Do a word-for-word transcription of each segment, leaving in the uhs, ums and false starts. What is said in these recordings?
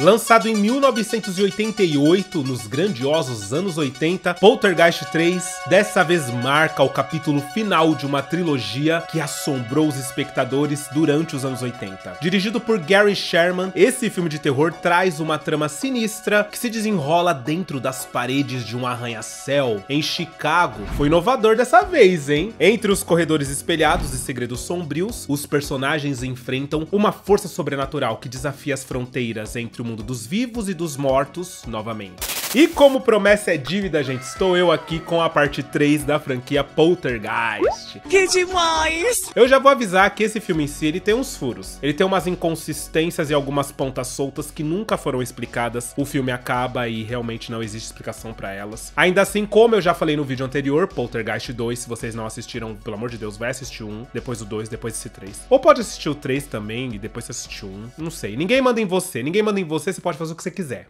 Lançado em mil novecentos e oitenta e oito, nos grandiosos anos oitenta, Poltergeist três dessa vez marca o capítulo final de uma trilogia que assombrou os espectadores durante os anos oitenta. Dirigido por Gary Sherman, esse filme de terror traz uma trama sinistra que se desenrola dentro das paredes de um arranha-céu em Chicago. Foi inovador dessa vez, hein? Entre os corredores espelhados e segredos sombrios, os personagens enfrentam uma força sobrenatural que desafia as fronteiras entre o mundo dos vivos e dos mortos novamente. E como promessa é dívida, gente, estou eu aqui com a parte três da franquia Poltergeist. Que demais! Eu já vou avisar que esse filme em si, ele tem uns furos. Ele tem umas inconsistências e algumas pontas soltas que nunca foram explicadas. O filme acaba e realmente não existe explicação pra elas. Ainda assim, como eu já falei no vídeo anterior, Poltergeist dois, se vocês não assistiram, pelo amor de Deus, vai assistir um, depois o dois, depois esse três. Ou pode assistir o três também e depois assistir um, não sei. Ninguém manda em você, ninguém manda em você, você pode fazer o que você quiser.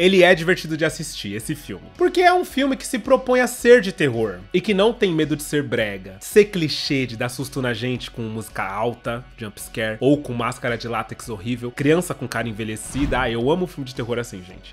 Ele é divertido de assistir, esse filme. Porque é um filme que se propõe a ser de terror. E que não tem medo de ser brega. Ser clichê de dar susto na gente com música alta, jumpscare, ou com máscara de látex horrível. Criança com cara envelhecida. Ah, eu amo filme de terror assim, gente.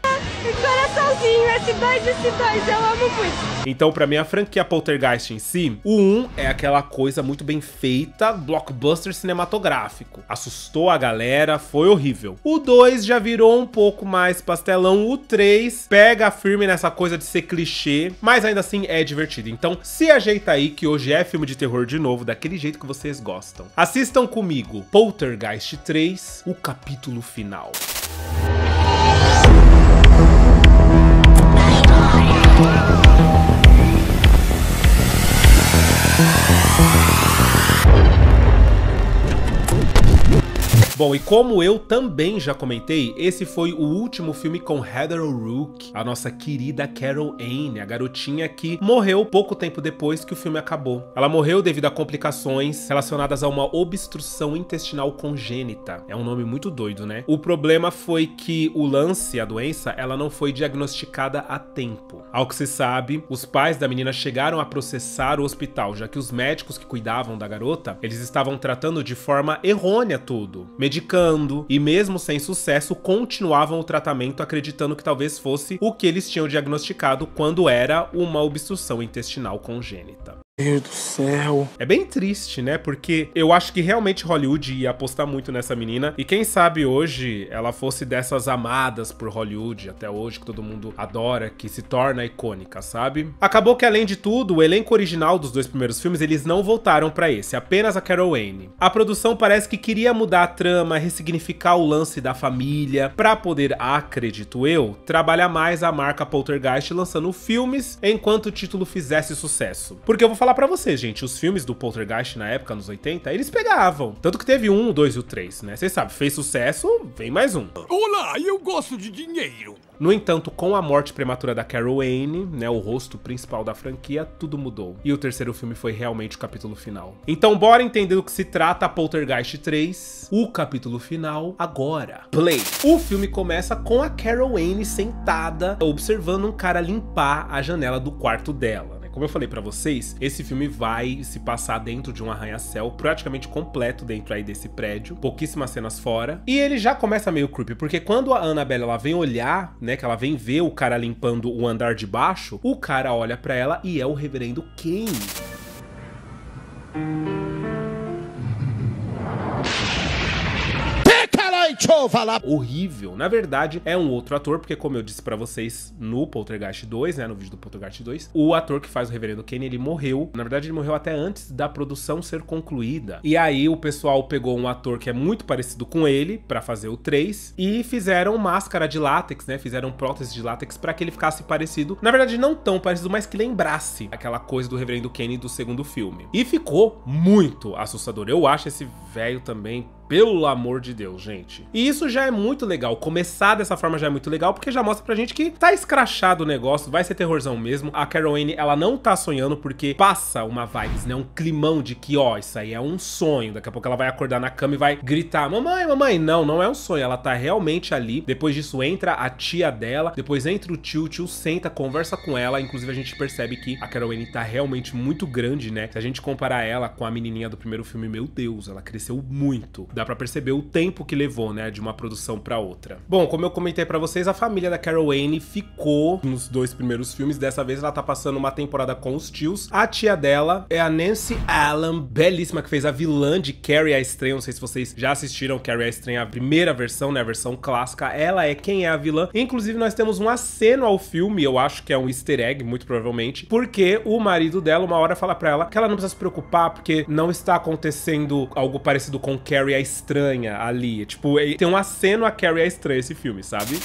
Coraçãozinho, S dois, S dois, eu amo muito. Então, pra mim, a franquia Poltergeist em si, o um é aquela coisa muito bem feita, blockbuster cinematográfico. Assustou a galera, foi horrível. O dois já virou um pouco mais pastelão. O três pega firme nessa coisa de ser clichê, mas ainda assim é divertido. Então se ajeita aí que hoje é filme de terror de novo, daquele jeito que vocês gostam. Assistam comigo Poltergeist três, o capítulo final. Bom, e como eu também já comentei, esse foi o último filme com Heather O'Rourke, a nossa querida Carol Anne, a garotinha que morreu pouco tempo depois que o filme acabou. Ela morreu devido a complicações relacionadas a uma obstrução intestinal congênita. É um nome muito doido, né? O problema foi que o lance, a doença, ela não foi diagnosticada a tempo. Ao que se sabe, os pais da menina chegaram a processar o hospital, já que os médicos que cuidavam da garota, eles estavam tratando de forma errônea tudo. Medicando, e mesmo sem sucesso, continuavam o tratamento acreditando que talvez fosse o que eles tinham diagnosticado quando era uma obstrução intestinal congênita. Meu Deus do céu. É bem triste, né? Porque eu acho que realmente Hollywood ia apostar muito nessa menina. E quem sabe hoje ela fosse dessas amadas por Hollywood até hoje, que todo mundo adora, que se torna icônica, sabe? Acabou que, além de tudo, o elenco original dos dois primeiros filmes, eles não voltaram pra esse, apenas a Carol Anne. A produção parece que queria mudar a trama, ressignificar o lance da família, pra poder, acredito eu, trabalhar mais a marca Poltergeist lançando filmes enquanto o título fizesse sucesso. Porque eu vou falar falar pra vocês, gente, os filmes do Poltergeist na época, nos oitenta, eles pegavam. Tanto que teve um, dois e o três, né? Vocês sabem, fez sucesso, vem mais um. Olá, eu gosto de dinheiro. No entanto, com a morte prematura da Carol Anne, né, o rosto principal da franquia, tudo mudou. E o terceiro filme foi realmente o capítulo final. Então bora entender do que se trata Poltergeist três, o capítulo final, agora. Play! O filme começa com a Carol Anne sentada, observando um cara limpar a janela do quarto dela. Como eu falei pra vocês, esse filme vai se passar dentro de um arranha-céu praticamente completo dentro aí desse prédio, pouquíssimas cenas fora. E ele já começa meio creepy, porque quando a Annabelle ela vem olhar, né, que ela vem ver o cara limpando o andar de baixo, o cara olha pra ela e é o Reverendo Kane. Falar. Horrível. Na verdade, é um outro ator, porque como eu disse pra vocês no Poltergeist dois, né, no vídeo do Poltergeist dois, o ator que faz o Reverendo Kane, ele morreu. Na verdade, ele morreu até antes da produção ser concluída. E aí, o pessoal pegou um ator que é muito parecido com ele, pra fazer o três, e fizeram máscara de látex, né, fizeram prótese de látex pra que ele ficasse parecido. Na verdade, não tão parecido, mas que lembrasse aquela coisa do Reverendo Kane do segundo filme. E ficou muito assustador. Eu acho esse velho também... Pelo amor de Deus, gente. E isso já é muito legal. Começar dessa forma já é muito legal, porque já mostra pra gente que tá escrachado o negócio, vai ser terrorzão mesmo. A Carol Anne, ela não tá sonhando, porque passa uma vibes, né? Um climão de que, ó, isso aí é um sonho. Daqui a pouco ela vai acordar na cama e vai gritar, mamãe, mamãe. Não, não é um sonho. Ela tá realmente ali. Depois disso entra a tia dela, depois entra o tio, o tio senta, conversa com ela. Inclusive a gente percebe que a Carol Anne tá realmente muito grande, né? Se a gente comparar ela com a menininha do primeiro filme, meu Deus, ela cresceu muito. dá pra perceber o tempo que levou, né, de uma produção pra outra. Bom, como eu comentei pra vocês, a família da Carol Anne ficou nos dois primeiros filmes. Dessa vez ela tá passando uma temporada com os tios. A tia dela é a Nancy Allen, belíssima, que fez a vilã de Carrie A Estranha. Não sei se vocês já assistiram Carrie A Estranha, a primeira versão, né, a versão clássica. Ela é quem é a vilã. Inclusive, nós temos um aceno ao filme, eu acho que é um easter egg, muito provavelmente, porque o marido dela, uma hora, fala pra ela que ela não precisa se preocupar, porque não está acontecendo algo parecido com Carrie A Estranha ali. Tipo, tem um aceno a Carrie A Estranha esse filme, sabe?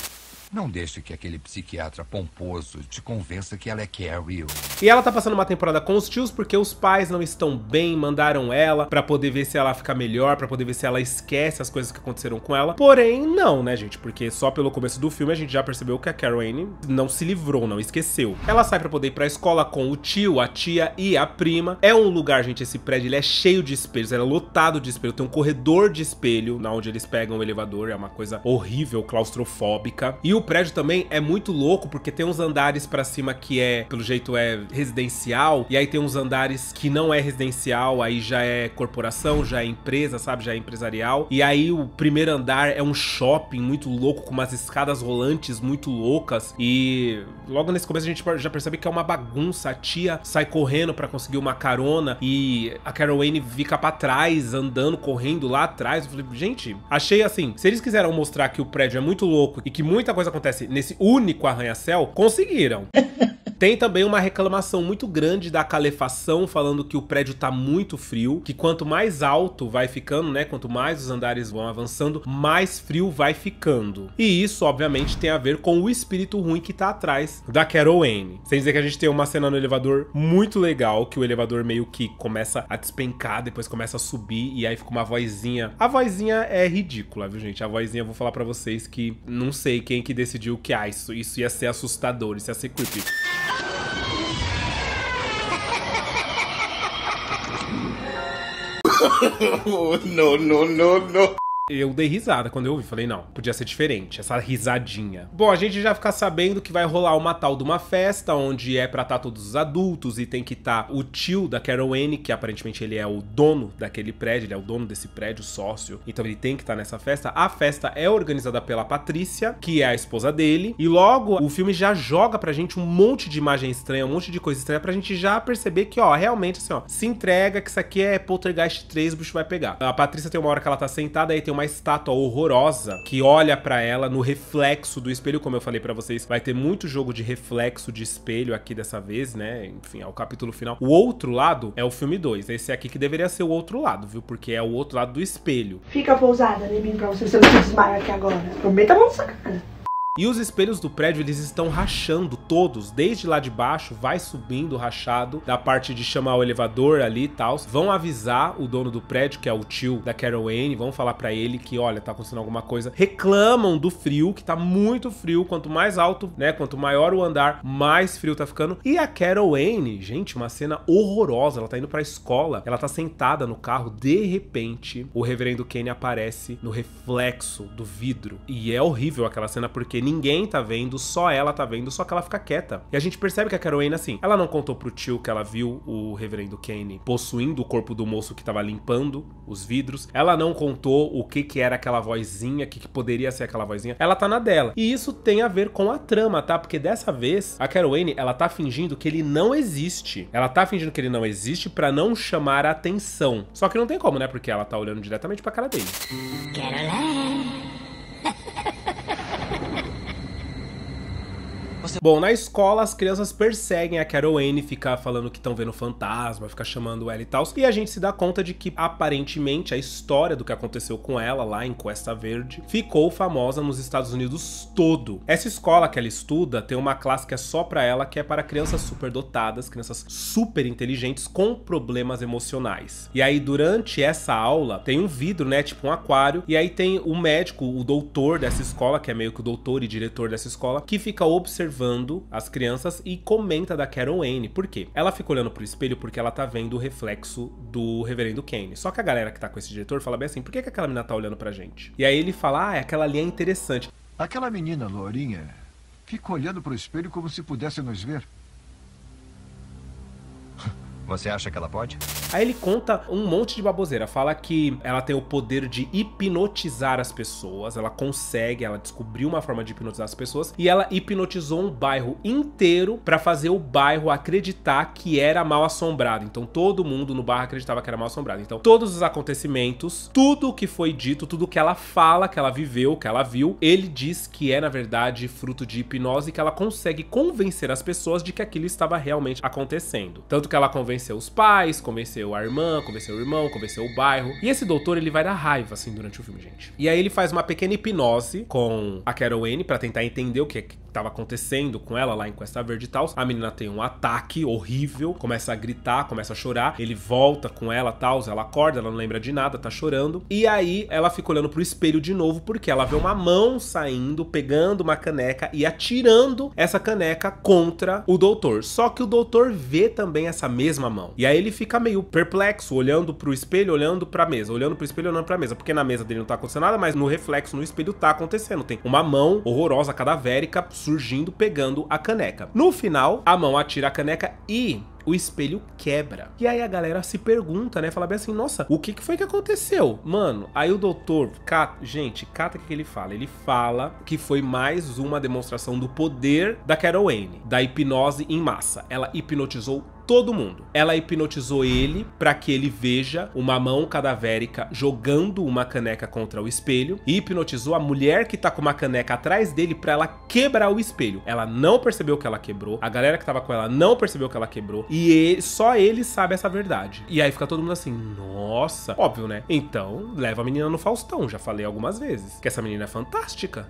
Não deixe que aquele psiquiatra pomposo te convença que ela é Carrie. E ela tá passando uma temporada com os tios porque os pais não estão bem, mandaram ela pra poder ver se ela fica melhor, pra poder ver se ela esquece as coisas que aconteceram com ela. Porém, não, né, gente? Porque só pelo começo do filme a gente já percebeu que a Carol Anne não se livrou, não esqueceu. Ela sai pra poder ir pra escola com o tio, a tia e a prima. É um lugar, gente, esse prédio, ele é cheio de espelhos, ele é lotado de espelho. Tem um corredor de espelho, na onde eles pegam o elevador, é uma coisa horrível, claustrofóbica. E o O prédio também é muito louco, porque tem uns andares pra cima que é, pelo jeito, é residencial, e aí tem uns andares que não é residencial, aí já é corporação, já é empresa, sabe, já é empresarial. E aí o primeiro andar é um shopping muito louco, com umas escadas rolantes muito loucas, e logo nesse começo a gente já percebe que é uma bagunça. A tia sai correndo pra conseguir uma carona e a Carol Anne fica pra trás, andando, correndo lá atrás. Eu falei, gente, achei assim, se eles quiseram mostrar que o prédio é muito louco e que muita coisa acontece nesse único arranha-céu, conseguiram. Tem também uma reclamação muito grande da calefação, falando que o prédio tá muito frio, que quanto mais alto vai ficando, né, quanto mais os andares vão avançando, mais frio vai ficando. E isso, obviamente, tem a ver com o espírito ruim que tá atrás da Carol Anne. Sem dizer que a gente tem uma cena no elevador muito legal, que o elevador meio que começa a despencar, depois começa a subir, e aí fica uma vozinha. A vozinha é ridícula, viu, gente? A vozinha, eu vou falar pra vocês que não sei quem que decidiu que, ah, isso, isso ia ser assustador, isso ia ser creepy. Não, não, não, não. Eu dei risada quando eu ouvi, falei, não, podia ser diferente, essa risadinha. Bom, a gente já fica sabendo que vai rolar uma tal de uma festa, onde é pra estar todos os adultos, e tem que estar o tio da Carol Anne, que aparentemente ele é o dono daquele prédio, ele é o dono desse prédio, sócio, então ele tem que estar nessa festa. A festa é organizada pela Patricia, que é a esposa dele, e logo o filme já joga pra gente um monte de imagem estranha, um monte de coisa estranha, pra gente já perceber que, ó, realmente, assim, ó, se entrega, que isso aqui é Poltergeist três, o bicho vai pegar. A Patricia tem uma hora que ela tá sentada, aí tem uma uma estátua horrorosa que olha pra ela no reflexo do espelho. Como eu falei pra vocês, vai ter muito jogo de reflexo de espelho aqui dessa vez, né? Enfim, é o capítulo final. O outro lado é o filme dois. Esse aqui que deveria ser o outro lado, viu? Porque é o outro lado do espelho. Fica pousada, Neminho, pra você, se eu não te desmaio aqui agora. Prometa a mão nessa cara. E os espelhos do prédio, eles estão rachando todos, desde lá de baixo, vai subindo rachado, da parte de chamar o elevador ali e tal. Vão avisar o dono do prédio, que é o tio da Carol Anne, vão falar pra ele que, olha, tá acontecendo alguma coisa. Reclamam do frio, que tá muito frio, quanto mais alto, né, quanto maior o andar, mais frio tá ficando. E a Carol Anne, gente, uma cena horrorosa, ela tá indo pra escola, ela tá sentada no carro, de repente, o Reverendo Kane aparece no reflexo do vidro. E é horrível aquela cena, porque ninguém tá vendo, só ela tá vendo, só que ela fica quieta. E a gente percebe que a Carol Anne, assim, ela não contou pro tio que ela viu o Reverendo Kane possuindo o corpo do moço que tava limpando os vidros. Ela não contou o que que era aquela vozinha, o que que poderia ser aquela vozinha. Ela tá na dela. E isso tem a ver com a trama, tá? Porque dessa vez, a Carol Anne, ela tá fingindo que ele não existe. Ela tá fingindo que ele não existe pra não chamar a atenção. Só que não tem como, né? Porque ela tá olhando diretamente pra cara dele. Carol Anne. Bom, na escola as crianças perseguem a Carol Anne, fica falando que estão vendo fantasma, fica chamando ela e tal. E a gente se dá conta de que, aparentemente, a história do que aconteceu com ela lá em Cuesta Verde ficou famosa nos Estados Unidos todo. Essa escola que ela estuda tem uma classe que é só pra ela, que é para crianças superdotadas, crianças super inteligentes com problemas emocionais. E aí, durante essa aula, tem um vidro, né, tipo um aquário, e aí tem o médico, o doutor dessa escola, que é meio que o doutor e diretor dessa escola, que fica observando observando as crianças e comenta da Carol Anne. Por quê? Ela fica olhando pro espelho porque ela tá vendo o reflexo do Reverendo Kane. Só que a galera que tá com esse diretor fala bem assim, por que que aquela menina tá olhando pra gente? E aí ele fala, ah, aquela ali é interessante. Aquela menina lourinha fica olhando pro espelho como se pudesse nos ver. Você acha que ela pode? Aí ele conta um monte de baboseira, fala que ela tem o poder de hipnotizar as pessoas, ela consegue, ela descobriu uma forma de hipnotizar as pessoas, e ela hipnotizou um bairro inteiro pra fazer o bairro acreditar que era mal assombrado. Então todo mundo no bairro acreditava que era mal assombrado. Então todos os acontecimentos, tudo o que foi dito, tudo que ela fala, que ela viveu, que ela viu, ele diz que é, na verdade, fruto de hipnose, que ela consegue convencer as pessoas de que aquilo estava realmente acontecendo. Tanto que ela convenceu os pais, convenceu a irmã, convenceu o irmão, convenceu o bairro. E esse doutor, ele vai dar raiva, assim, durante o filme, gente. E aí ele faz uma pequena hipnose com a Carol Anne pra tentar entender o que é que tava acontecendo com ela lá em Cuesta Verde e tal. A menina tem um ataque horrível, começa a gritar, começa a chorar. Ele volta com ela e tal, ela acorda, ela não lembra de nada, tá chorando. E aí ela fica olhando pro espelho de novo, porque ela vê uma mão saindo, pegando uma caneca e atirando essa caneca contra o doutor. Só que o doutor vê também essa mesma mão. E aí ele fica meio perplexo, olhando pro espelho, olhando pra mesa, olhando pro espelho, olhando pra mesa. Porque na mesa dele não tá acontecendo nada, mas no reflexo, no espelho, tá acontecendo. Tem uma mão horrorosa, cadavérica, surgindo, pegando a caneca. No final, a mão atira a caneca e o espelho quebra. E aí a galera se pergunta, né? Fala bem assim, nossa, o que que foi que aconteceu? Mano, aí o doutor, cata, gente, cata o que ele fala. Ele fala que foi mais uma demonstração do poder da Carol Anne, da hipnose em massa. Ela hipnotizou todo mundo. Ela hipnotizou ele para que ele veja uma mão cadavérica jogando uma caneca contra o espelho, e hipnotizou a mulher que tá com uma caneca atrás dele para ela quebrar o espelho. Ela não percebeu que ela quebrou, a galera que tava com ela não percebeu que ela quebrou, e ele, só ele sabe essa verdade. E aí fica todo mundo assim, nossa, óbvio, né? Então, leva a menina no Faustão, já falei algumas vezes, que essa menina é fantástica.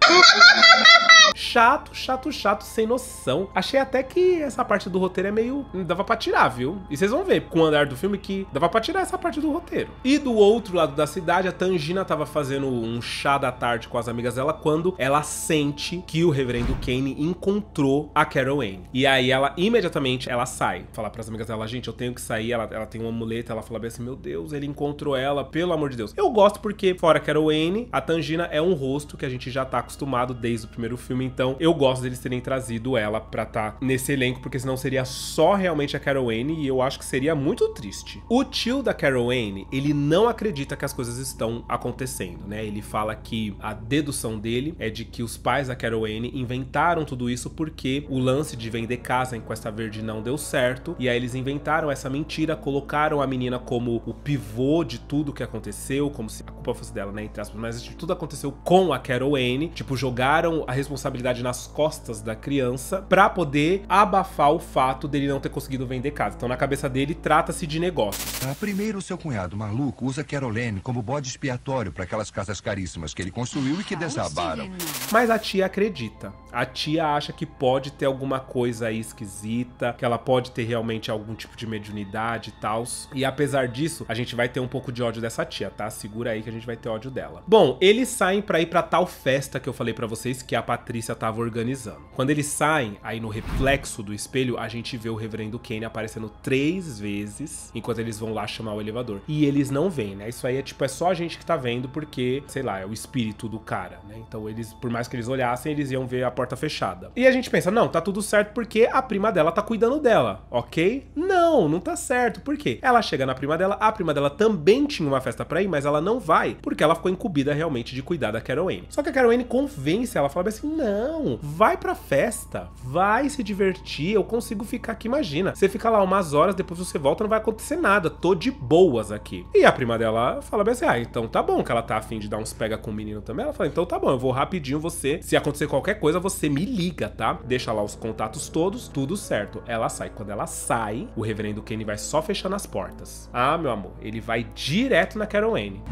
Chato, chato, chato, sem noção. Achei até que essa parte do roteiro é meio... dava pra tirar, viu? E vocês vão ver com o andar do filme que dava pra tirar essa parte do roteiro. E do outro lado da cidade, a Tangina tava fazendo um chá da tarde com as amigas dela quando ela sente que o Reverendo Kane encontrou a Carol Anne. E aí ela, imediatamente, ela sai. Fala pras amigas dela, gente, eu tenho que sair. Ela, ela tem um amuleto, ela fala bem assim, meu Deus, ele encontrou ela, pelo amor de Deus. Eu gosto porque, fora Carol Anne, a Tangina é um rosto que a gente já tá acostumado desde o primeiro filme. Então eu gosto deles terem trazido ela pra estar tá nesse elenco, porque senão seria só realmente a Carol Anne, e eu acho que seria muito triste. O tio da Carol Anne, ele não acredita que as coisas estão acontecendo, né? Ele fala que a dedução dele é de que os pais da Carol Anne inventaram tudo isso porque o lance de vender casa em Cuesta Verde não deu certo, e aí eles inventaram essa mentira, colocaram a menina como o pivô de tudo que aconteceu, como se a culpa fosse dela, né? Entre aspas, mas tudo aconteceu com a Carol Anne, tipo, jogaram a responsabilidade responsabilidade nas costas da criança pra poder abafar o fato dele não ter conseguido vender casa. Então na cabeça dele trata-se de negócio. Ah, primeiro seu cunhado maluco usa Carol Anne como bode expiatório pra aquelas casas caríssimas que ele construiu e que desabaram. Mas a tia acredita. A tia acha que pode ter alguma coisa aí esquisita, que ela pode ter realmente algum tipo de mediunidade e tal. E apesar disso, a gente vai ter um pouco de ódio dessa tia, tá? Segura aí que a gente vai ter ódio dela. Bom, eles saem pra ir pra tal festa que eu falei pra vocês, que é a Patrícia tava organizando. Quando eles saem, aí no reflexo do espelho, a gente vê o Reverendo Kane aparecendo três vezes enquanto eles vão lá chamar o elevador. E eles não vêm, né? Isso aí é tipo, é só a gente que tá vendo porque, sei lá, é o espírito do cara, né? Então eles, por mais que eles olhassem, eles iam ver a porta fechada. E a gente pensa, não, tá tudo certo porque a prima dela tá cuidando dela, ok? Não, não tá certo. Por quê? Ela chega na prima dela, a prima dela também tinha uma festa pra ir, mas ela não vai, porque ela ficou incumbida realmente de cuidar da Carol Anne. Só que a Carol Anne convence, ela fala assim, não, Não, vai pra festa, vai se divertir, eu consigo ficar aqui, imagina. Você fica lá umas horas, depois você volta, não vai acontecer nada, tô de boas aqui. E a prima dela fala bem assim, ah, então tá bom, que ela tá afim de dar uns pega com o menino também. Ela fala, então tá bom, eu vou rapidinho, você, se acontecer qualquer coisa, você me liga, tá? Deixa lá os contatos todos, tudo certo. Ela sai. Quando ela sai, o Reverendo Kane vai só fechando as portas. Ah, meu amor, ele vai direto na Carol Anne.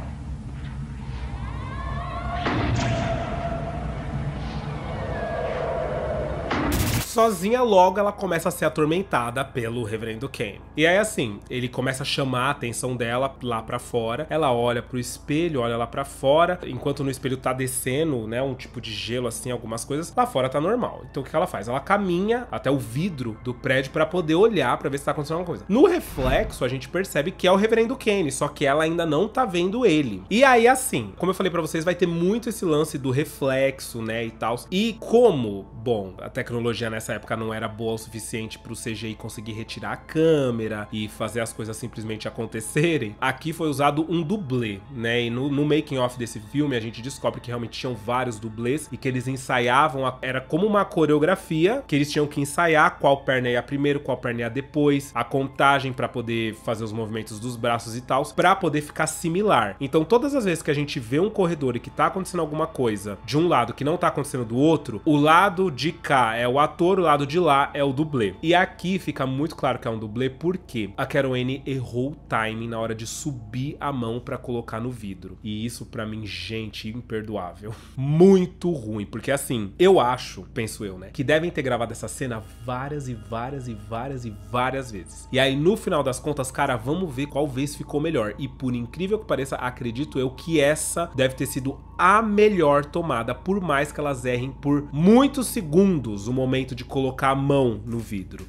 Sozinha, logo ela começa a ser atormentada pelo Reverendo Kane. E aí assim, ele começa a chamar a atenção dela lá pra fora. Ela olha pro espelho, olha lá pra fora. Enquanto no espelho tá descendo, né, um tipo de gelo assim, algumas coisas, lá fora tá normal. Então o que ela faz? Ela caminha até o vidro do prédio pra poder olhar pra ver se tá acontecendo alguma coisa. No reflexo a gente percebe que é o Reverendo Kane, só que ela ainda não tá vendo ele. E aí assim, como eu falei pra vocês, vai ter muito esse lance do reflexo, né, e tal. E como, bom, a tecnologia nessa nessa época não era boa o suficiente pro C G I conseguir retirar a câmera e fazer as coisas simplesmente acontecerem, aqui foi usado um dublê, né? E no, no making of desse filme a gente descobre que realmente tinham vários dublês e que eles ensaiavam, a, era como uma coreografia que eles tinham que ensaiar qual perna ia primeiro, qual perna ia depois, a contagem pra poder fazer os movimentos dos braços e tal, pra poder ficar similar. Então todas as vezes que a gente vê um corredor e que tá acontecendo alguma coisa de um lado que não tá acontecendo do outro, o lado de cá é o ator, o lado de lá é o dublê. E aqui fica muito claro que é um dublê porque a Carol Anne errou o timing na hora de subir a mão pra colocar no vidro. E isso pra mim, gente, imperdoável. Muito ruim, porque assim, eu acho, penso eu, né, que devem ter gravado essa cena várias e várias e várias e várias vezes. E aí no final das contas, cara, vamos ver qual vez ficou melhor. E por incrível que pareça, acredito eu que essa deve ter sido a melhor tomada, por mais que elas errem por muitos segundos o momento de colocar a mão no vidro.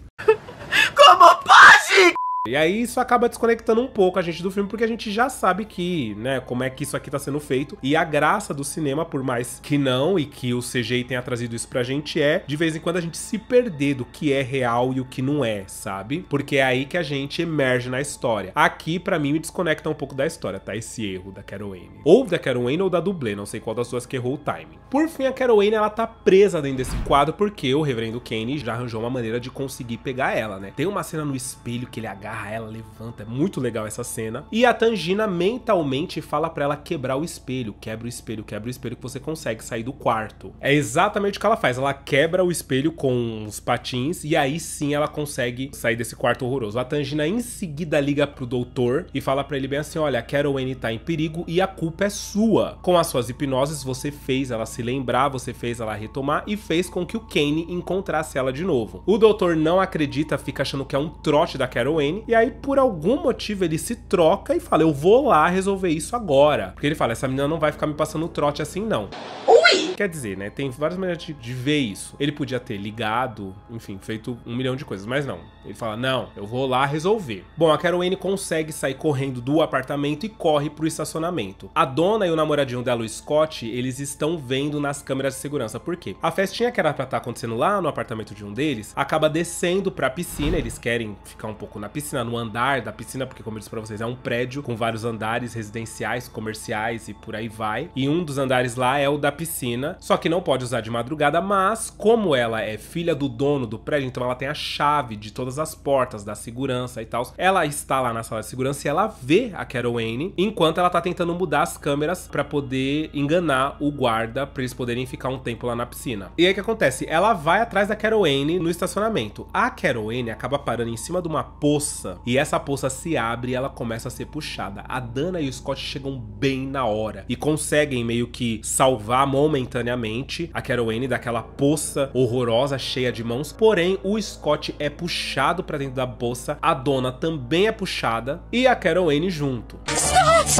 Como pode? E aí isso acaba desconectando um pouco a gente do filme, porque a gente já sabe que, né, como é que isso aqui tá sendo feito. E a graça do cinema, por mais que não, e que o C G I tenha trazido isso pra gente, é, de vez em quando, a gente se perder do que é real e o que não é, sabe? Porque é aí que a gente emerge na história. Aqui, pra mim, me desconecta um pouco da história, tá? Esse erro da Carol Anne. Ou da Carol Anne ou da dublê, não sei qual das duas que errou o timing. Por fim, a Carol Anne, ela tá presa dentro desse quadro, porque o Reverendo Kane já arranjou uma maneira de conseguir pegar ela, né? Tem uma cena no espelho que ele agarra Ah, ela levanta, é muito legal essa cena. E a Tangina mentalmente fala pra ela quebrar o espelho, quebra o espelho, quebra o espelho que você consegue sair do quarto. É exatamente o que ela faz, ela quebra o espelho com os patins e aí sim ela consegue sair desse quarto horroroso. A Tangina em seguida liga pro doutor e fala pra ele bem assim, olha, a Carol Anne tá em perigo e a culpa é sua. Com as suas hipnoses você fez ela se lembrar, você fez ela retomar e fez com que o Kane encontrasse ela de novo. O doutor não acredita, fica achando que é um trote da Carol Anne. E aí, por algum motivo, ele se troca e fala, eu vou lá resolver isso agora. Porque ele fala, essa menina não vai ficar me passando trote assim, não. Ui! Quer dizer, né, tem várias maneiras de, de ver isso. Ele podia ter ligado, enfim, feito um milhão de coisas, mas não. Ele fala, não, eu vou lá resolver. Bom, a Carol Anne consegue sair correndo do apartamento e corre pro estacionamento. A dona e o namoradinho dela, o Scott, eles estão vendo nas câmeras de segurança. Por quê? A festinha que era pra estar acontecendo lá no apartamento de um deles, acaba descendo pra piscina, eles querem ficar um pouco na piscina, no andar da piscina, porque como eu disse pra vocês, é um prédio com vários andares residenciais, comerciais e por aí vai. E um dos andares lá é o da piscina, só que não pode usar de madrugada, mas como ela é filha do dono do prédio, então ela tem a chave de todas as portas da segurança e tal. Ela está lá na sala de segurança e ela vê a Carol Anne, enquanto ela tá tentando mudar as câmeras pra poder enganar o guarda, pra eles poderem ficar um tempo lá na piscina. E aí o que acontece? Ela vai atrás da Carol Anne no estacionamento. A Carol Anne acaba parando em cima de uma poça e essa poça se abre e ela começa a ser puxada. A Dana e o Scott chegam bem na hora e conseguem meio que salvar momentaneamente a Carol Anne daquela poça horrorosa cheia de mãos, porém o Scott é puxado pra dentro da poça, a Dana também é puxada e a Carol Anne junto.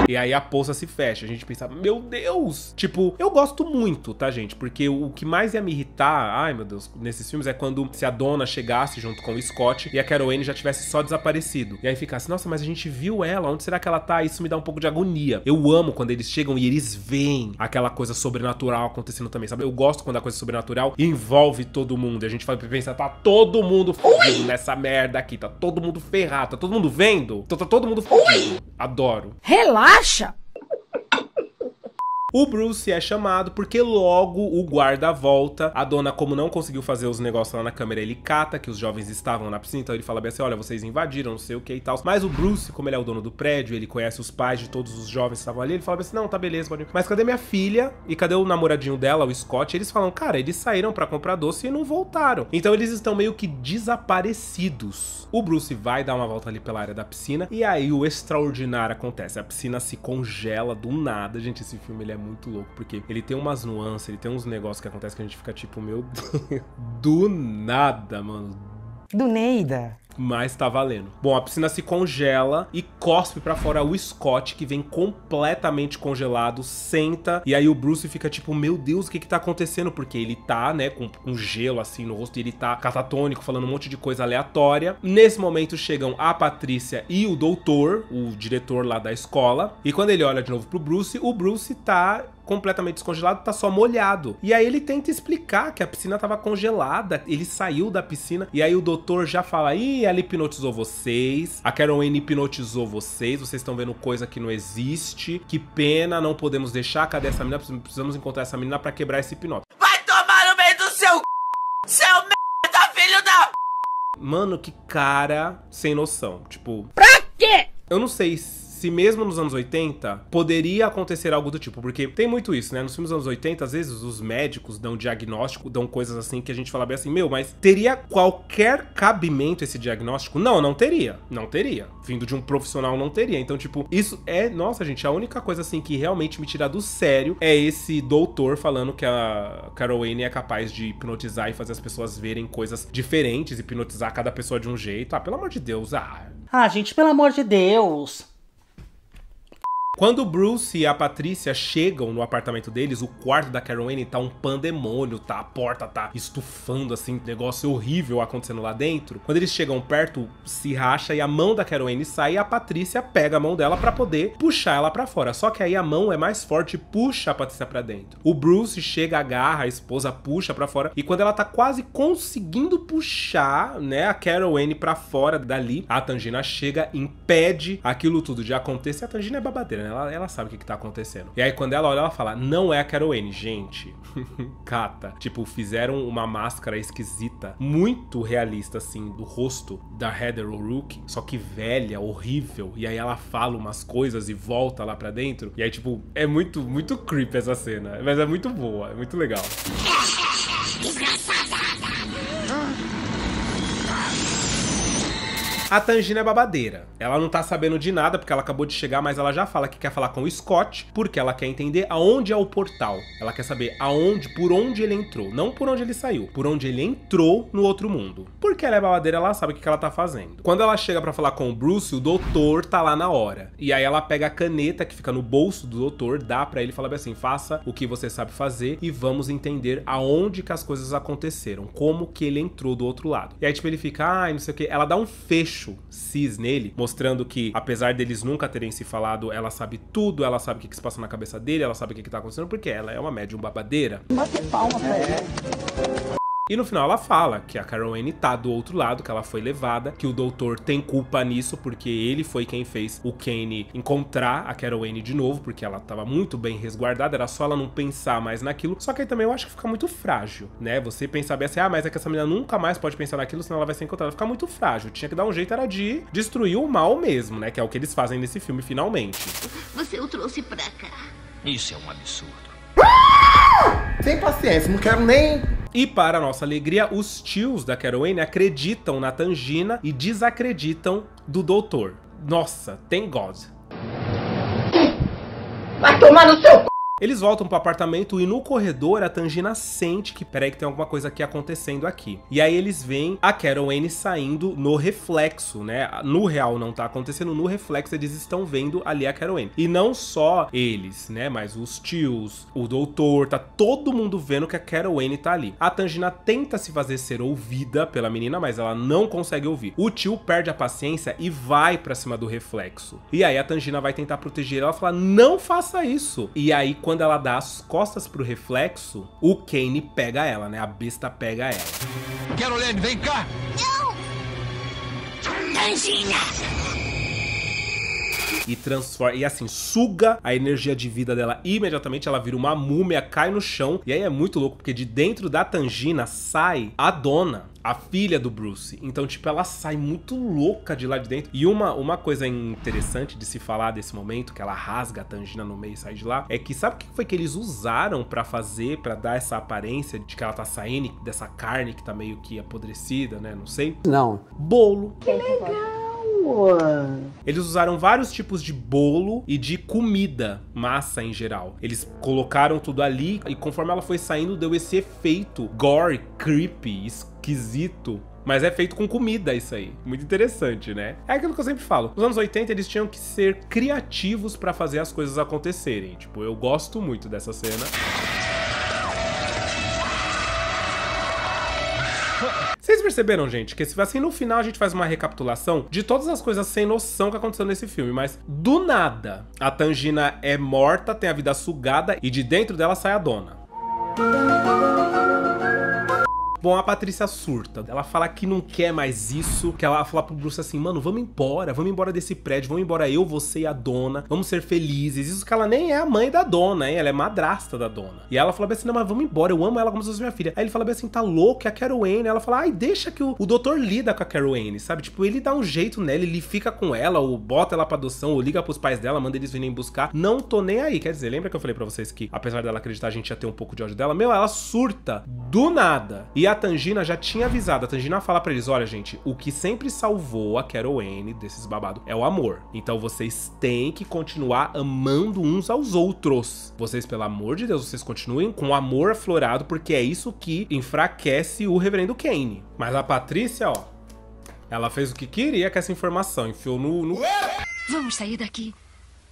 E aí a poça se fecha, a gente pensa, meu Deus! Tipo, eu gosto muito, tá, gente? Porque o que mais ia me irritar, ai meu Deus, nesses filmes é quando se a Dana chegasse junto com o Scott e a Carol Anne já tivesse só desaparecido. E aí ficasse, nossa, mas a gente viu ela, onde será que ela tá? Isso me dá um pouco de agonia. Eu amo quando eles chegam e eles veem aquela coisa sobrenatural acontecendo também, sabe? Eu gosto quando a coisa sobrenatural envolve todo mundo. E a gente vai pensar, tá todo mundo fudido nessa merda aqui, tá todo mundo ferrado, tá todo mundo vendo? Tá todo mundo fudido. Adoro. Relaxa! O Bruce é chamado porque logo o guarda volta. A Dana, como não conseguiu fazer os negócios lá na câmera, ele cata que os jovens estavam na piscina, então ele fala bem assim, olha, vocês invadiram, não sei o que e tal. Mas o Bruce, como ele é o dono do prédio, ele conhece os pais de todos os jovens que estavam ali, ele fala bem assim, não, tá beleza, pode ir. Mas cadê minha filha? E cadê o namoradinho dela, o Scott? Eles falam, cara, eles saíram pra comprar doce e não voltaram. Então eles estão meio que desaparecidos. O Bruce vai dar uma volta ali pela área da piscina e aí o extraordinário acontece. A piscina se congela do nada, gente, esse filme ele é muito louco, porque ele tem umas nuances, ele tem uns negócios que acontecem que a gente fica tipo, meu Deus, do nada, mano. Do Neida. mas tá valendo. Bom, a piscina se congela e cospe pra fora o Scott, que vem completamente congelado, senta, e aí o Bruce fica tipo, meu Deus, o que que tá acontecendo? Porque ele tá, né, com, com gelo assim no rosto, e ele tá catatônico, falando um monte de coisa aleatória. Nesse momento chegam a Patricia e o doutor, o diretor lá da escola, e quando ele olha de novo pro Bruce, o Bruce tá completamente descongelado, tá só molhado. E aí ele tenta explicar que a piscina tava congelada, ele saiu da piscina, e aí o doutor já fala, ih, ela hipnotizou vocês, a Carol Anne hipnotizou vocês, vocês estão vendo coisa que não existe, que pena, não podemos deixar, cadê essa menina? Precisamos encontrar essa menina pra quebrar esse hipnose. Vai tomar no meio do seu c... seu merda, filho da... Mano, que cara sem noção, tipo... Pra quê? Eu não sei se... se mesmo nos anos oitenta, poderia acontecer algo do tipo, porque tem muito isso, né? Nos filmes dos anos oitenta, às vezes, os médicos dão diagnóstico, dão coisas assim que a gente fala bem assim, meu, mas teria qualquer cabimento esse diagnóstico? Não, não teria. Não teria. Vindo de um profissional, não teria. Então, tipo, isso é... Nossa, gente, a única coisa, assim, que realmente me tira do sério é esse doutor falando que a Carol Anne é capaz de hipnotizar e fazer as pessoas verem coisas diferentes, hipnotizar cada pessoa de um jeito. Ah, pelo amor de Deus, ah... Ah, gente, pelo amor de Deus... Quando o Bruce e a Patricia chegam no apartamento deles, o quarto da Carol Anne tá um pandemônio, tá? A porta tá estufando, assim, negócio horrível acontecendo lá dentro. Quando eles chegam perto, se racha e a mão da Carol Anne sai e a Patricia pega a mão dela pra poder puxar ela pra fora. Só que aí a mão é mais forte e puxa a Patricia pra dentro. O Bruce chega, agarra a esposa, puxa pra fora, e quando ela tá quase conseguindo puxar, né, a Carol Anne pra fora dali, a Tangina chega, impede aquilo tudo de acontecer. A Tangina é babadeira, né? Ela, ela sabe o que, que tá acontecendo. E aí quando ela olha, ela fala, não é a Carol Anne, gente. Cata. Tipo, fizeram uma máscara esquisita, muito realista, assim, do rosto da Heather O'Rourke, só que velha, horrível. E aí ela fala umas coisas e volta lá pra dentro. E aí, tipo, é muito, muito creepy essa cena. Mas é muito boa, é muito legal. A Tangina é babadeira. Ela não tá sabendo de nada, porque ela acabou de chegar, mas ela já fala que quer falar com o Scott, porque ela quer entender aonde é o portal. Ela quer saber aonde, por onde ele entrou. Não por onde ele saiu, por onde ele entrou no outro mundo. Porque ela é babadeira, ela sabe o que ela tá fazendo. Quando ela chega pra falar com o Bruce, o doutor tá lá na hora. E aí ela pega a caneta que fica no bolso do doutor, dá pra ele e fala assim, faça o que você sabe fazer e vamos entender aonde que as coisas aconteceram, como que ele entrou do outro lado. E aí, tipo, ele fica, ai, ah, não sei o que. Ela dá um fecho cis nele, mostrando que apesar deles nunca terem se falado, ela sabe tudo, ela sabe o que, que se passa na cabeça dele, ela sabe o que, que tá acontecendo, porque ela é uma médium babadeira. Bate palma pra ele. E no final ela fala que a Carol Anne tá do outro lado, que ela foi levada, que o doutor tem culpa nisso, porque ele foi quem fez o Kane encontrar a Carol Anne de novo, porque ela tava muito bem resguardada, era só ela não pensar mais naquilo. Só que aí também eu acho que fica muito frágil, né? Você pensar bem assim, ah, mas é que essa menina nunca mais pode pensar naquilo, senão ela vai ser encontrada. Fica muito frágil, tinha que dar um jeito, era de destruir o mal mesmo, né? Que é o que eles fazem nesse filme, finalmente. Você o trouxe pra cá. Isso é um absurdo. Ah! Sem paciência, não quero nem... E para nossa alegria, os tios da Carol Anne acreditam na Tangina e desacreditam do doutor. Nossa, tem God. Vai tomar no seu c... Eles voltam pro apartamento e no corredor a Tangina sente que, peraí, que tem alguma coisa aqui acontecendo aqui. E aí eles veem a Carol Anne saindo no reflexo, né? No real não tá acontecendo, no reflexo eles estão vendo ali a Carol Anne. E não só eles, né? Mas os tios, o doutor, tá todo mundo vendo que a Carol Anne tá ali. A Tangina tenta se fazer ser ouvida pela menina, mas ela não consegue ouvir. O tio perde a paciência e vai pra cima do reflexo. E aí a Tangina vai tentar proteger ela e fala, não faça isso! E aí, quando ela dá as costas pro reflexo, o Kane pega ela, né? A besta pega ela. Carol Anne, vem cá! Não! Tangina! E transforma, e assim, suga a energia de vida dela imediatamente, ela vira uma múmia, cai no chão, e aí é muito louco, porque de dentro da Tangina sai a Dona, a filha do Bruce. Então, tipo, ela sai muito louca de lá de dentro. E uma, uma coisa interessante de se falar desse momento, que ela rasga a Tangina no meio e sai de lá, é que sabe o que foi que eles usaram pra fazer, pra dar essa aparência de que ela tá saindo dessa carne que tá meio que apodrecida, né? Não sei. Não. Bolo. Que legal. Eles usaram vários tipos de bolo e de comida, massa em geral. Eles colocaram tudo ali e conforme ela foi saindo, deu esse efeito gore, creepy, esquisito. Mas é feito com comida isso aí. Muito interessante, né? É aquilo que eu sempre falo. Nos anos oitenta, eles tinham que ser criativos pra fazer as coisas acontecerem. Tipo, eu gosto muito dessa cena. Vocês perceberam, gente, que assim, no final a gente faz uma recapitulação de todas as coisas sem noção que aconteceu nesse filme, mas do nada a Tangina é morta, tem a vida sugada e de dentro dela sai a dona. Bom, a Patricia surta. Ela fala que não quer mais isso, que ela fala pro Bruce assim, mano, vamos embora, vamos embora desse prédio, vamos embora eu, você e a dona, vamos ser felizes. Isso que ela nem é a mãe da dona, hein? Ela é madrasta da dona. E ela fala bem assim, não, mas vamos embora, eu amo ela como se fosse minha filha. Aí ele fala bem assim, tá louco, é a Carol Anne. Ela fala, ai, deixa que o, o doutor lida com a Carol Anne, sabe? Tipo, ele dá um jeito nela, ele fica com ela, ou bota ela pra adoção, ou liga pros pais dela, manda eles virem buscar. Não tô nem aí. Quer dizer, lembra que eu falei pra vocês que, apesar dela acreditar, a gente ia ter um pouco de ódio dela? Meu, ela surta do nada. E a Tangina já tinha avisado. A Tangina fala pra eles, olha, gente, o que sempre salvou a Carol Anne desses babados é o amor. Então vocês têm que continuar amando uns aos outros. Vocês, pelo amor de Deus, vocês continuem com amor aflorado, porque é isso que enfraquece o Reverendo Kane. Mas a Patrícia, ó, ela fez o que queria com essa informação, enfiou no... no... Vamos sair daqui.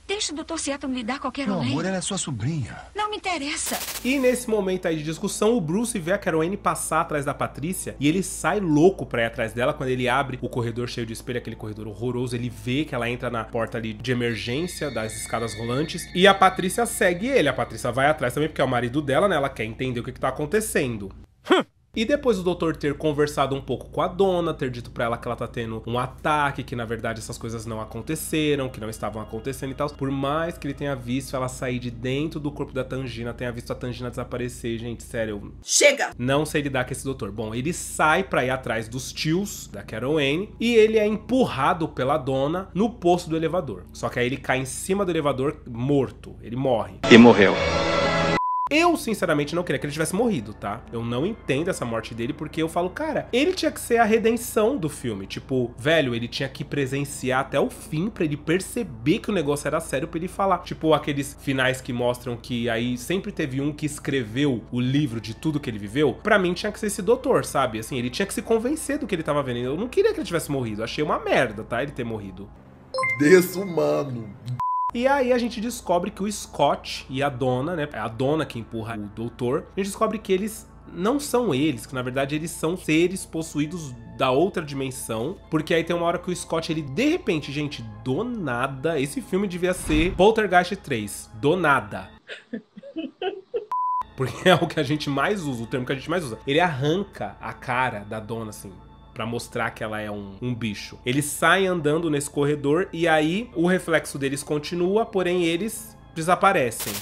Deixa o doutor Seattle me dar qualquer um. Meu amor, ela é sua sobrinha. Não me interessa. E nesse momento aí de discussão, o Bruce vê a Carol Anne passar atrás da Patrícia e ele sai louco pra ir atrás dela. Quando ele abre o corredor cheio de espelho, aquele corredor horroroso, ele vê que ela entra na porta ali de emergência das escadas rolantes e a Patrícia segue ele. A Patrícia vai atrás também porque é o marido dela, né? Ela quer entender o que que tá acontecendo. Hum. E depois o doutor ter conversado um pouco com a dona, ter dito pra ela que ela tá tendo um ataque, que na verdade essas coisas não aconteceram, que não estavam acontecendo e tal. Por mais que ele tenha visto ela sair de dentro do corpo da Tangina, tenha visto a Tangina desaparecer, gente, sério. Chega! Não sei lidar com esse doutor. Bom, ele sai pra ir atrás dos tios da Carol Anne e ele é empurrado pela dona no poço do elevador. Só que aí ele cai em cima do elevador morto. Ele morre. E morreu. Eu, sinceramente, não queria que ele tivesse morrido, tá? Eu não entendo essa morte dele, porque eu falo, cara, ele tinha que ser a redenção do filme. Tipo, velho, ele tinha que presenciar até o fim pra ele perceber que o negócio era sério pra ele falar. Tipo, aqueles finais que mostram que aí sempre teve um que escreveu o livro de tudo que ele viveu. Pra mim, tinha que ser esse doutor, sabe? Assim, ele tinha que se convencer do que ele tava vendo. Eu não queria que ele tivesse morrido. Achei uma merda, tá? Ele ter morrido. Desumano. E aí a gente descobre que o Scott e a dona, né, é a dona que empurra o doutor, a gente descobre que eles não são eles, que na verdade eles são seres possuídos da outra dimensão, porque aí tem uma hora que o Scott, ele de repente, gente, do nada, esse filme devia ser Poltergeist três, do nada. Porque é o que a gente mais usa, o termo que a gente mais usa. Ele arranca a cara da dona, assim, pra mostrar que ela é um, um bicho. Eles saem andando nesse corredor e aí o reflexo deles continua, porém eles desaparecem.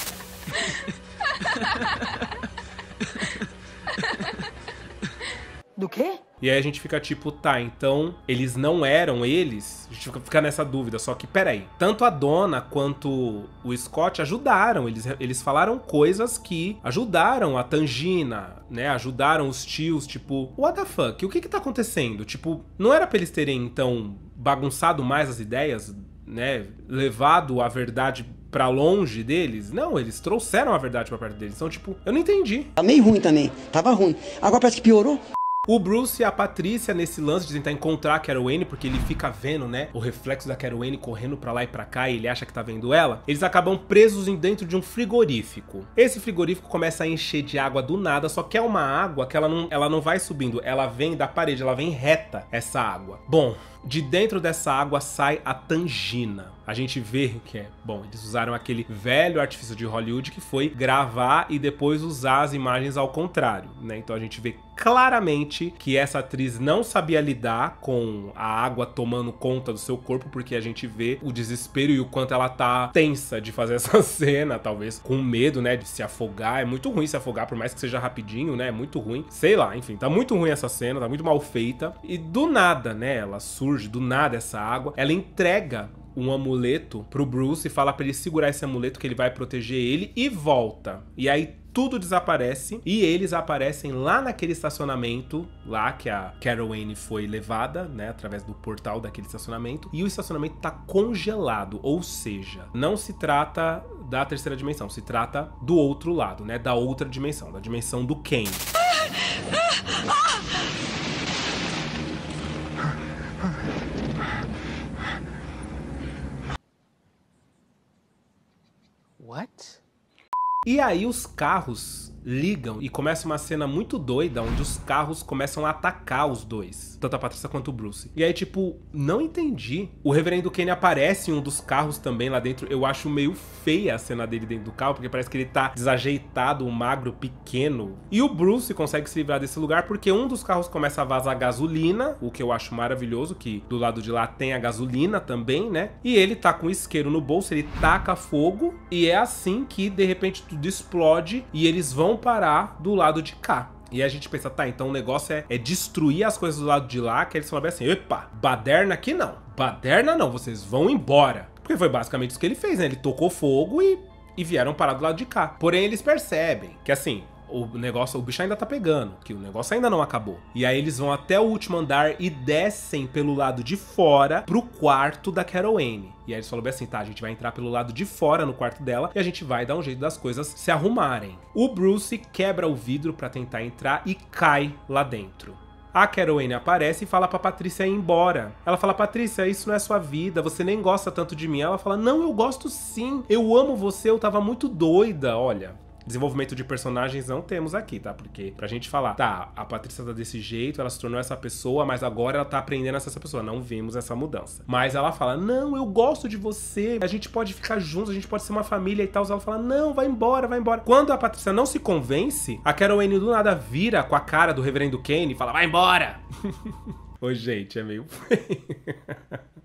Do quê? E aí a gente fica tipo, tá, então eles não eram eles? A gente fica nessa dúvida, só que peraí. Tanto a dona quanto o Scott ajudaram, eles, eles falaram coisas que ajudaram a Tangina, né, ajudaram os tios, tipo, what the fuck, o que que tá acontecendo? Tipo, não era pra eles terem, então, bagunçado mais as ideias, né, levado a verdade pra longe deles? Não, eles trouxeram a verdade pra perto deles, então, tipo, eu não entendi. Tá meio ruim também, tava ruim, agora parece que piorou. O Bruce e a Patrícia, nesse lance de tentar encontrar a Carol Anne, porque ele fica vendo, né, o reflexo da Carol Anne correndo pra lá e pra cá, e ele acha que tá vendo ela, eles acabam presos dentro de um frigorífico. Esse frigorífico começa a encher de água do nada, só que é uma água que ela não, ela não vai subindo, ela vem da parede, ela vem reta, essa água. Bom, de dentro dessa água sai a Tangina. A gente vê que é... Bom, eles usaram aquele velho artifício de Hollywood que foi gravar e depois usar as imagens ao contrário, né? Então a gente vê claramente que essa atriz não sabia lidar com a água tomando conta do seu corpo, porque a gente vê o desespero e o quanto ela tá tensa de fazer essa cena, talvez com medo, né, de se afogar. É muito ruim se afogar, por mais que seja rapidinho, né? É muito ruim. Sei lá, enfim, tá muito ruim essa cena, tá muito mal feita. E do nada, né, ela surge, do nada essa água, ela entrega um amuleto pro Bruce e fala pra ele segurar esse amuleto que ele vai proteger ele e volta. E aí tudo desaparece e eles aparecem lá naquele estacionamento, lá que a Carol Anne foi levada, né, através do portal daquele estacionamento. E o estacionamento tá congelado, ou seja, não se trata da terceira dimensão, se trata do outro lado, né, da outra dimensão, da dimensão do Kane. E aí os carros ligam e começa uma cena muito doida, onde os carros começam a atacar os dois, tanto a Patricia quanto o Bruce. E aí, tipo, não entendi. O Reverendo Kane aparece em um dos carros também lá dentro. Eu acho meio feia a cena dele dentro do carro, porque parece que ele tá desajeitado, magro, pequeno. E o Bruce consegue se livrar desse lugar porque um dos carros começa a vazar gasolina, o que eu acho maravilhoso, que do lado de lá tem a gasolina também, né? E ele tá com o isqueiro no bolso, ele taca fogo, e é assim que, de repente, tudo explode e eles vão parar do lado de cá. E a gente pensa, tá, então o negócio é, é destruir as coisas do lado de lá, que eles falam assim, epa, baderna aqui não, baderna não, vocês vão embora. Porque foi basicamente isso que ele fez, né? Ele tocou fogo e, e vieram parar do lado de cá. Porém, eles percebem que, assim, o negócio, o bicho ainda tá pegando, que o negócio ainda não acabou. E aí eles vão até o último andar e descem pelo lado de fora pro quarto da Carol Anne. E aí eles falam bem assim, tá, a gente vai entrar pelo lado de fora no quarto dela e a gente vai dar um jeito das coisas se arrumarem. O Bruce quebra o vidro pra tentar entrar e cai lá dentro. A Carol Anne aparece e fala pra Patricia ir embora. Ela fala, Patricia, isso não é sua vida, você nem gosta tanto de mim. Ela fala, não, eu gosto sim, eu amo você, eu tava muito doida, olha... Desenvolvimento de personagens não temos aqui, tá? Porque pra gente falar, tá, a Patricia tá desse jeito, ela se tornou essa pessoa, mas agora ela tá aprendendo a ser essa pessoa. Não vimos essa mudança. Mas ela fala, não, eu gosto de você, a gente pode ficar juntos, a gente pode ser uma família e tal. Ela fala, não, vai embora, vai embora. Quando a Patricia não se convence, a Carol Anne do nada vira com a cara do Reverendo Kane e fala, vai embora! Ô, gente, é meio feio.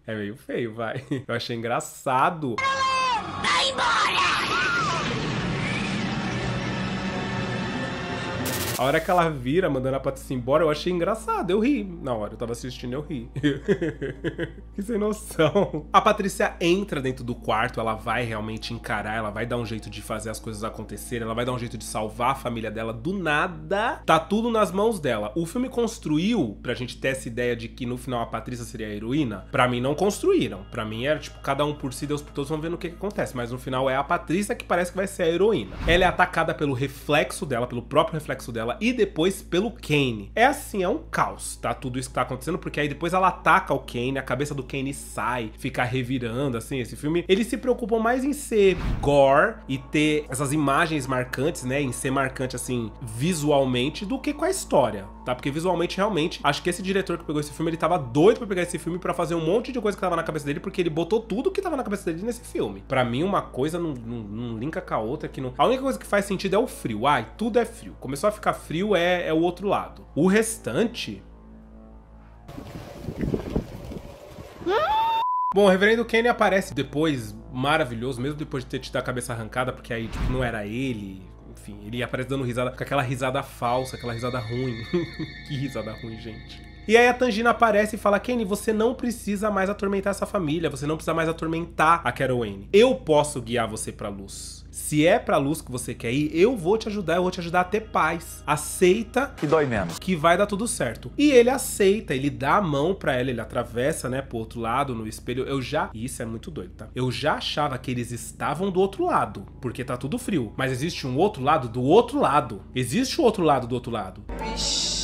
É meio feio, vai. Eu achei engraçado. Vai embora! A hora que ela vira, mandando a Patricia embora, eu achei engraçado, eu ri. Na hora, eu tava assistindo, eu ri. Que sem noção. A Patricia entra dentro do quarto, ela vai realmente encarar, ela vai dar um jeito de fazer as coisas acontecerem, ela vai dar um jeito de salvar a família dela do nada. Tá tudo nas mãos dela. O filme construiu pra gente ter essa ideia de que no final a Patricia seria a heroína. Pra mim, não construíram. Pra mim, era tipo, cada um por si, Deus por todos, vão ver no que, que acontece. Mas no final é a Patricia que parece que vai ser a heroína. Ela é atacada pelo reflexo dela, pelo próprio reflexo dela, e depois pelo Kane. É assim, é um caos, tá? Tudo isso que tá acontecendo, porque aí depois ela ataca o Kane, a cabeça do Kane sai, fica revirando, assim, esse filme. Eles se preocupam mais em ser gore e ter essas imagens marcantes, né? Em ser marcante, assim, visualmente, do que com a história, tá? Porque visualmente, realmente, acho que esse diretor que pegou esse filme, ele tava doido pra pegar esse filme pra fazer um monte de coisa que tava na cabeça dele, porque ele botou tudo que tava na cabeça dele nesse filme. Pra mim, uma coisa não, não, não linka com a outra, que não... A única coisa que faz sentido é o frio. Ai, tudo é frio. Começou a ficar frio é, é o outro lado. O restante... Bom, o Reverendo Kane aparece depois, maravilhoso, mesmo depois de ter tido a cabeça arrancada, porque aí tipo, não era ele... Enfim, ele aparece dando risada, com aquela risada falsa, aquela risada ruim. Que risada ruim, gente. E aí a Tangina aparece e fala, Kane, você não precisa mais atormentar essa família, você não precisa mais atormentar a Carol Anne. Eu posso guiar você pra luz. Se é pra luz que você quer ir, eu vou te ajudar, eu vou te ajudar a ter paz. Aceita. Que dói menos. Que vai dar tudo certo. E ele aceita, ele dá a mão pra ela, ele atravessa, né, pro outro lado, no espelho. Eu já... Isso é muito doido, tá? Eu já achava que eles estavam do outro lado, porque tá tudo frio. Mas existe um outro lado do outro lado. Existe o outro lado do outro lado. Ixi.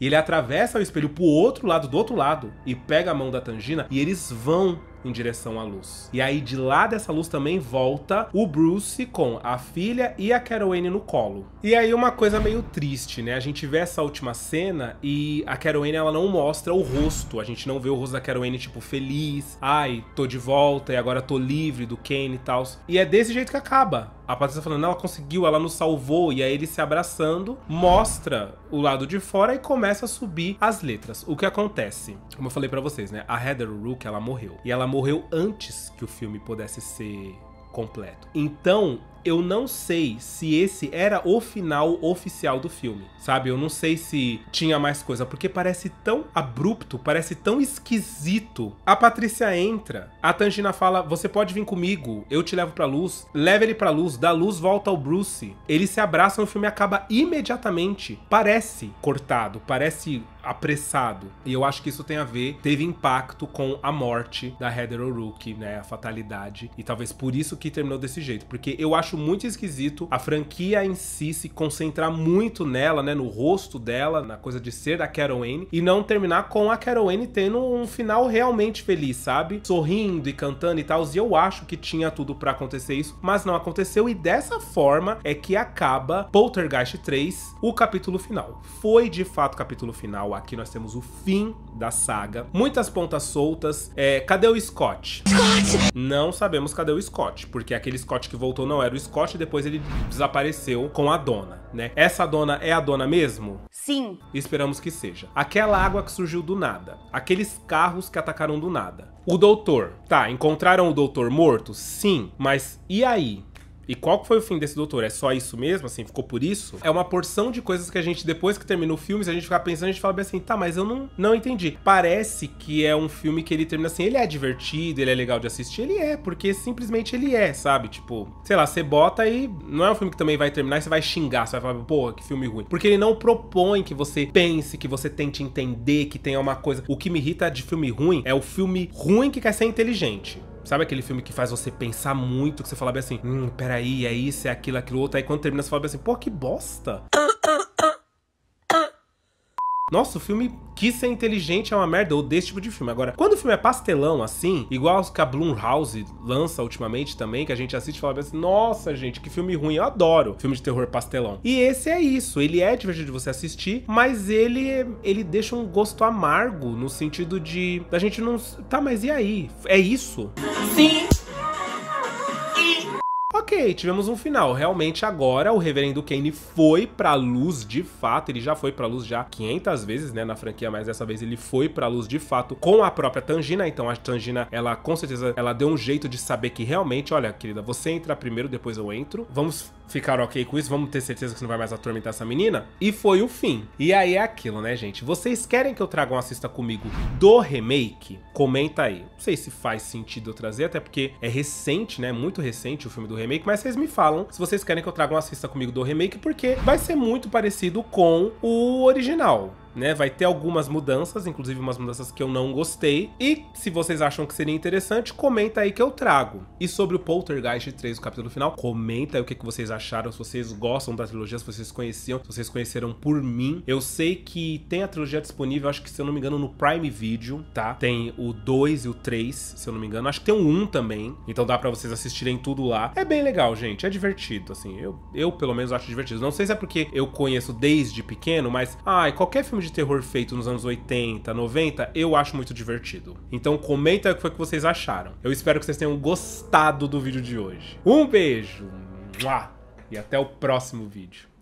E ele atravessa o espelho pro outro lado do outro lado e pega a mão da Tangina e eles vão em direção à luz. E aí de lá dessa luz também volta o Bruce com a filha e a Carol Anne no colo. E aí uma coisa meio triste, né? A gente vê essa última cena e a Carol Anne, ela não mostra o rosto. A gente não vê o rosto da Carol Anne tipo feliz. Ai, tô de volta e agora tô livre do Kane e tal. E é desse jeito que acaba. A Patricia falando, ela conseguiu, ela nos salvou. E aí ele se abraçando, mostra o lado de fora e começa a subir as letras. O que acontece? Como eu falei pra vocês, né? A Heather O'Rourke, ela morreu. E ela morreu antes que o filme pudesse ser completo. Então... eu não sei se esse era o final oficial do filme, sabe? Eu não sei se tinha mais coisa, porque parece tão abrupto, parece tão esquisito. A Patricia entra, a Tangina fala, você pode vir comigo, eu te levo pra luz. Leva ele pra luz, da luz volta ao Bruce. Eles se abraçam e o filme acaba imediatamente. Parece cortado, parece apressado. E eu acho que isso tem a ver, teve impacto com a morte da Heather O'Rourke, né? A fatalidade. E talvez por isso que terminou desse jeito, porque eu acho acho muito esquisito a franquia em si se concentrar muito nela, né, no rosto dela, na coisa de ser da Carol Anne, e não terminar com a Carol Anne tendo um final realmente feliz, sabe? Sorrindo e cantando e tal, e eu acho que tinha tudo pra acontecer isso, mas não aconteceu, e dessa forma é que acaba Poltergeist três, o capítulo final. Foi de fato o capítulo final, aqui nós temos o fim da saga, muitas pontas soltas. É, cadê o Scott? Scott? Não sabemos cadê o Scott, porque aquele Scott que voltou não era o Scott, e depois ele desapareceu com a Dona, né? Essa Dona é a Dona mesmo? Sim. Esperamos que seja. Aquela água que surgiu do nada, aqueles carros que atacaram do nada, o doutor, tá, encontraram o doutor morto? Sim, mas e aí? E qual foi o fim desse doutor? É só isso mesmo? Assim, ficou por isso? É uma porção de coisas que a gente, depois que termina o filme, se a gente ficar pensando, a gente fala bem assim, tá, mas eu não, não entendi. Parece que é um filme que ele termina assim, ele é divertido, ele é legal de assistir, ele é, porque simplesmente ele é, sabe? Tipo, sei lá, você bota e não é um filme que também vai terminar e você vai xingar, você vai falar, porra, que filme ruim. Porque ele não propõe que você pense, que você tente entender, que tenha uma coisa. O que me irrita de filme ruim é o filme ruim que quer ser inteligente. Sabe aquele filme que faz você pensar muito, que você fala bem assim, hum, peraí, é isso, é aquilo, aquilo outro, aí quando termina você fala bem assim, pô, que bosta. Nossa, o filme quis ser inteligente é uma merda, ou desse tipo de filme. Agora, quando o filme é pastelão assim, igual os que a Blumhouse lança ultimamente também, que a gente assiste e fala assim, nossa, gente, que filme ruim, eu adoro filme de terror pastelão. E esse é isso, ele é divertido de você assistir, mas ele, ele deixa um gosto amargo, no sentido de, da gente não... Tá, mas e aí? É isso? Sim. Ok, tivemos um final. Realmente agora o Reverendo Kane foi pra luz de fato. Ele já foi pra luz já quinhentas vezes, né, na franquia, mas dessa vez ele foi pra luz de fato com a própria Tangina. Então a Tangina, ela com certeza, ela deu um jeito de saber que realmente, olha, querida, você entra primeiro, depois eu entro. Vamos ficar ok com isso, vamos ter certeza que você não vai mais atormentar essa menina. E foi o fim. E aí é aquilo, né, gente? Vocês querem que eu traga um assista comigo do remake? Comenta aí. Não sei se faz sentido eu trazer, até porque é recente, né, muito recente o filme do remake. remake, mas vocês me falam se vocês querem que eu traga um assista comigo do remake, porque vai ser muito parecido com o original, né? Vai ter algumas mudanças, inclusive umas mudanças que eu não gostei, e se vocês acham que seria interessante, comenta aí que eu trago. E sobre o Poltergeist três, o capítulo final, comenta aí o que vocês acharam, se vocês gostam da trilogia, se vocês conheciam, se vocês conheceram por mim. Eu sei que tem a trilogia disponível, acho que, se eu não me engano, no Prime Video, tá? Tem o dois e o três, se eu não me engano, acho que tem o um também, então dá pra vocês assistirem tudo lá. É bem legal, gente, é divertido, assim, eu, eu pelo menos acho divertido. Não sei se é porque eu conheço desde pequeno, mas, ai, qualquer filme de terror feito nos anos oitenta, noventa, eu acho muito divertido. Então comenta o que foi que vocês acharam. Eu espero que vocês tenham gostado do vídeo de hoje. Um beijo! E até o próximo vídeo.